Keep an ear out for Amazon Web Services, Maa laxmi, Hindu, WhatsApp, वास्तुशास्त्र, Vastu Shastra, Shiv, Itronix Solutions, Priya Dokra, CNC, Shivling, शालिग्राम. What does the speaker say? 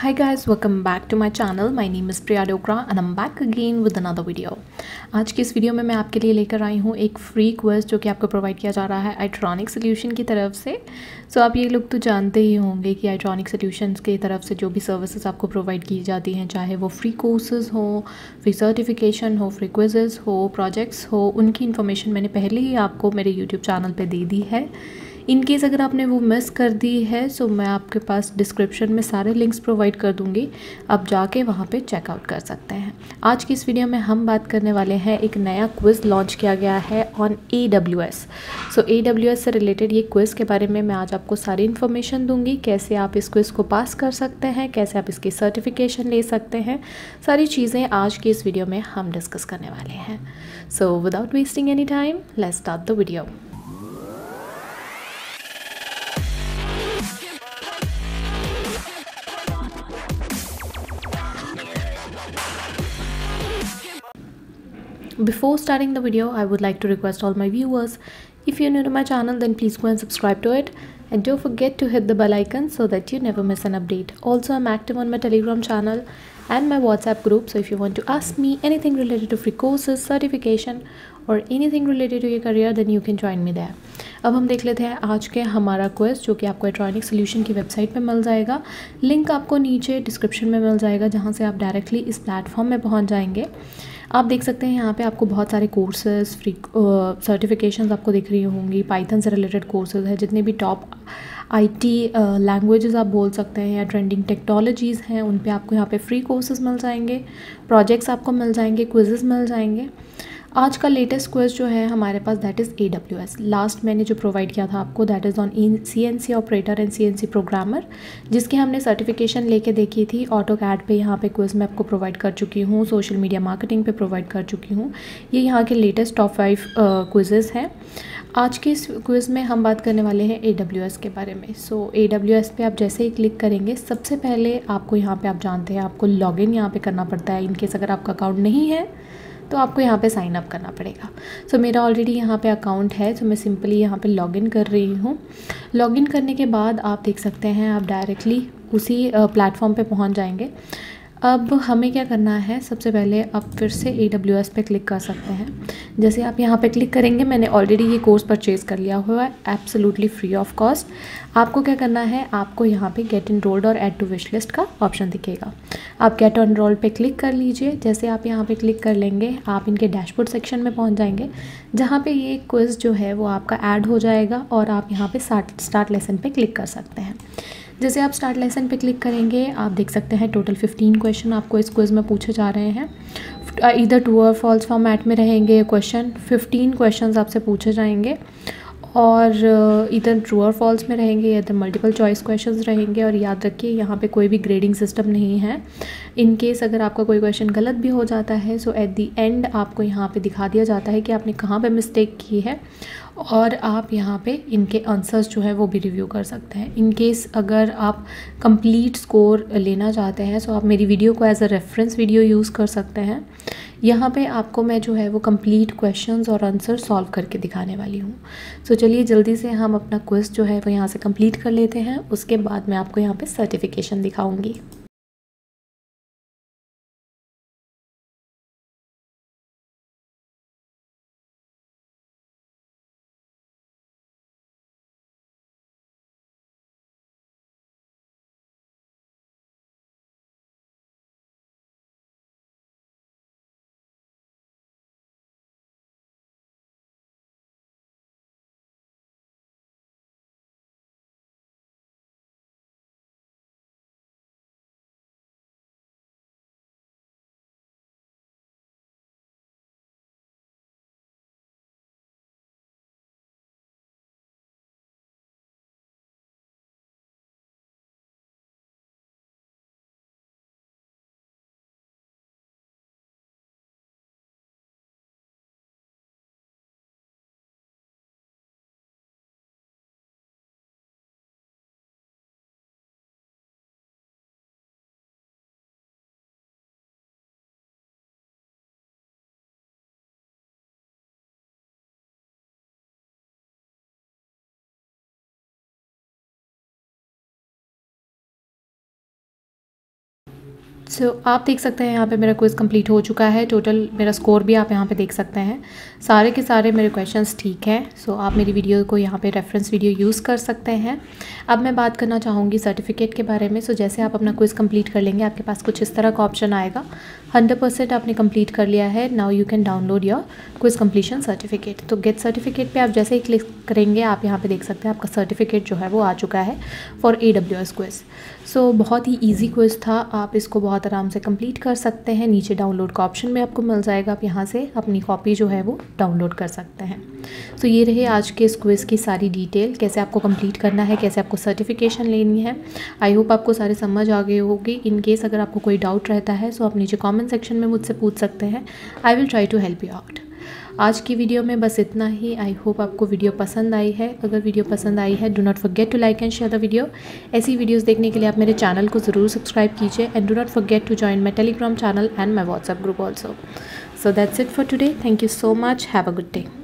Hi guys, welcome back to my channel. My name is Priya Dokra and I'm back again with another video. आज की इस video में मैं आपके लिए लेकर आई हूँ एक फ्री कोर्स जो कि आपको प्रोवाइड किया जा रहा है Itronix Solutions की तरफ से। सो आप ये लोग तो जानते ही होंगे कि Itronix Solutions की तरफ से जो भी सर्विसेज आपको प्रोवाइड की जाती हैं, चाहे वो फ्री कोर्सेज हो, फ्री सर्टिफिकेशन हो, फ्री क्विजेज हो, प्रोजेक्ट्स हो, उनकी इन्फॉर्मेशन मैंने पहले ही आपको मेरे यूट्यूब चैनल पर दे दी है। इन केस अगर आपने वो मिस कर दी है सो मैं आपके पास डिस्क्रिप्शन में सारे लिंक्स प्रोवाइड कर दूंगी, आप जाके वहाँ पे चेकआउट कर सकते हैं। आज की इस वीडियो में हम बात करने वाले हैं, एक नया क्विज़ लॉन्च किया गया है ऑन AWS। सो AWS से रिलेटेड ये क्विज़ के बारे में मैं आज आपको सारी इन्फॉर्मेशन दूंगी, कैसे आप इस क्विज़ को पास कर सकते हैं, कैसे आप इसकी सर्टिफिकेशन ले सकते हैं, सारी चीज़ें आज की इस वीडियो में हम डिस्कस करने वाले हैं। So without wasting any time let's start the video. Before starting the video, I would like to request all my viewers, if you're new to my channel then please go and subscribe to it and don't forget to hit the bell icon so that you never miss an update. Also, I'm active on my Telegram channel and my WhatsApp group, so if you want to ask me anything related to free courses, certification or anything related to your career then you can join me there. अब हम देख लेते हैं आज के हमारा quiz जो कि आपको Itronix Solutions की वेबसाइट पे मिल जाएगा। लिंक आपको नीचे डिस्क्रिप्शन में मिल जाएगा जहाँ से आप डायरेक्टली इस प्लेटफॉर्म में पहुँच जाएंगे। आप देख सकते हैं यहाँ पे आपको बहुत सारे कोर्सेज़, फ्री सर्टिफिकेशंस आपको दिख रही होंगी, पाइथन से रिलेटेड कोर्सेज़ है, जितने भी टॉप IT लैंग्वेजेस आप बोल सकते हैं या ट्रेंडिंग टेक्नोलॉजीज़ हैं उन पे आपको यहाँ पे फ्री कोर्सेज़ मिल जाएंगे, प्रोजेक्ट्स आपको मिल जाएंगे, क्विज़ेस मिल जाएंगे। आज का लेटेस्ट क्विज़ जो है हमारे पास दैट इज़ AWS। लास्ट मैंने जो प्रोवाइड किया था आपको that is on CNC operator and CNC programmer, जिसकी हमने सर्टिफिकेशन लेके देखी थी। ऑटो कैड पे यहाँ पे क्विज़ मैं आपको प्रोवाइड कर चुकी हूँ, सोशल मीडिया मार्केटिंग पे प्रोवाइड कर चुकी हूँ। ये यहाँ के लेटेस्ट टॉप 5 क्विज़ेज़ हैं। आज के इस क्विज़ में हम बात करने वाले हैं AWS के बारे में। सो AWS पे आप जैसे ही क्लिक करेंगे सबसे पहले आपको यहाँ पे आप जानते हैं आपको लॉगिन यहाँ पे करना पड़ता है। इनकेस अगर आपका अकाउंट नहीं है तो आपको यहाँ पे साइन अप करना पड़ेगा। सो मेरा ऑलरेडी यहाँ पे अकाउंट है तो मैं सिंपली यहाँ पे लॉगिन कर रही हूँ। लॉगिन करने के बाद आप देख सकते हैं आप डायरेक्टली उसी प्लेटफॉर्म पे पहुँच जाएंगे। अब हमें क्या करना है, सबसे पहले आप फिर से AWS पे क्लिक कर सकते हैं। जैसे आप यहाँ पे क्लिक करेंगे, मैंने ऑलरेडी ये कोर्स परचेज़ कर लिया हुआ है एब्सोल्युटली फ्री ऑफ कॉस्ट। आपको क्या करना है, आपको यहाँ पे गेट एनरोल्ड और ऐड टू विश लिस्ट का ऑप्शन दिखेगा। आप गेट एनरोल्ड पे क्लिक कर लीजिए। जैसे आप यहाँ पे क्लिक कर लेंगे आप इनके डैशबोर्ड सेक्शन में पहुँच जाएंगे, जहाँ पर ये क्विज़ जो है वो आपका ऐड हो जाएगा और आप यहाँ पर स्टार्ट लेसन पर क्लिक कर सकते हैं। जैसे आप स्टार्ट लेसन पे क्लिक करेंगे आप देख सकते हैं टोटल 15 क्वेश्चन आपको इस क्विज़ में पूछे जा रहे हैं। इधर ट्रू और फॉल्स फॉर्मेट में रहेंगे क्वेश्चन, 15 क्वेश्चंस आपसे पूछे जाएंगे और इधर ट्रू और फॉल्स में रहेंगे, इधर मल्टीपल चॉइस क्वेश्चंस रहेंगे। और याद रखिए यहाँ पे कोई भी ग्रेडिंग सिस्टम नहीं है। इन केस अगर आपका कोई क्वेश्चन गलत भी हो जाता है सो एट द एंड आपको यहाँ पे दिखा दिया जाता है कि आपने कहाँ पे मिस्टेक की है और आप यहाँ पे इनके आंसर्स जो है वो भी रिव्यू कर सकते हैं। इन केस अगर आप कंप्लीट स्कोर लेना चाहते हैं सो आप मेरी वीडियो को as a reference video use कर सकते हैं। यहाँ पे आपको मैं जो है वो कंप्लीट क्वेश्चंस और आंसर सॉल्व करके दिखाने वाली हूँ। सो चलिए जल्दी से हम अपना क्विज़ जो है वो यहाँ से कंप्लीट कर लेते हैं, उसके बाद मैं आपको यहाँ पे सर्टिफिकेशन दिखाऊँगी। सो आप देख सकते हैं यहाँ पे मेरा क्विज़ कंप्लीट हो चुका है। टोटल मेरा स्कोर भी आप यहाँ पे देख सकते हैं। सारे के सारे मेरे क्वेश्चंस ठीक हैं। सो आप मेरी वीडियो को यहाँ पे रेफरेंस वीडियो यूज़ कर सकते हैं। अब मैं बात करना चाहूँगी सर्टिफिकेट के बारे में। सो जैसे आप अपना क्विज़ कंप्लीट कर लेंगे आपके पास कुछ इस तरह का ऑप्शन आएगा। 100% आपने कंप्लीट कर लिया है। Now you can download your quiz completion certificate. तो गेट सर्टिफिकेट पर आप जैसे ही क्लिक करेंगे आप यहाँ पर देख सकते हैं आपका सर्टिफिकेट जो है वो आ चुका है फॉर AWS क्विज़। सो बहुत ही ईजी क्विज़ था, आप इसको बहुत आराम से कंप्लीट कर सकते हैं। नीचे डाउनलोड का ऑप्शन में आपको मिल जाएगा, आप यहाँ से अपनी कॉपी जो है वो डाउनलोड कर सकते हैं। तो ये रहे आज के इस क्विज़ की सारी डिटेल, कैसे आपको कंप्लीट करना है, कैसे आपको सर्टिफिकेशन लेनी है। आई होप आपको सारे समझ आ गए होगी। इन केस अगर आपको कोई डाउट रहता है सो आप नीचे कमेंट सेक्शन में मुझसे पूछ सकते हैं। I will try to help you out. आज की वीडियो में बस इतना ही। आई होप आपको वीडियो पसंद आई है। अगर वीडियो पसंद आई है do not forget to like and share the video. ऐसी वीडियोस देखने के लिए आप मेरे चैनल को ज़रूर सब्सक्राइब कीजिए and do not forget to join my Telegram channel and my WhatsApp group also. So that's it for today. Thank you so much. Have a good day.